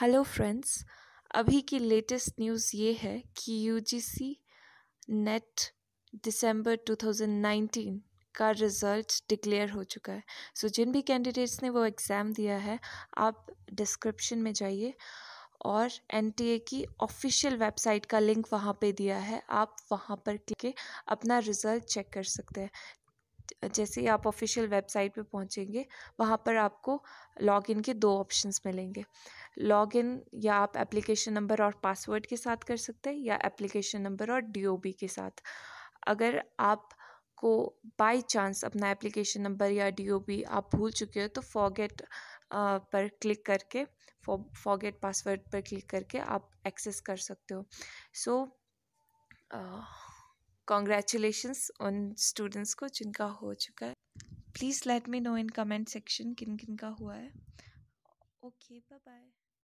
Hello friends, अभी की latest news ये है कि यूजीसी नेट दिसंबर 2019 का रिज़ल्ट डिक्लेयर हो चुका है। सो जिन भी कैंडिडेट्स ने वो एग्ज़ाम दिया है, आप डिस्क्रिप्शन में जाइए और एनटीए की ऑफिशियल वेबसाइट का लिंक वहाँ पे दिया है, आप वहाँ पर क्लिक करके अपना रिज़ल्ट चेक कर सकते हैं। जैसे ही आप ऑफिशियल वेबसाइट पे पहुँचेंगे, वहाँ पर आपको लॉगिन के दो ऑप्शंस मिलेंगे। लॉगिन या आप एप्लीकेशन नंबर और पासवर्ड के साथ कर सकते हैं, या एप्लीकेशन नंबर और डीओबी के साथ। अगर आपको बाय चांस अपना एप्लीकेशन नंबर या डीओबी आप भूल चुके हो, तो फॉरगेट पर क्लिक करके फॉरगेट पासवर्ड पर क्लिक करके आप एक्सेस कर सकते हो। सो कॉन्ग्रेचुलेशंस उन स्टूडेंट्स को जिनका हो चुका है। Please let me know in comment section किन किन का हुआ है। Okay, bye bye.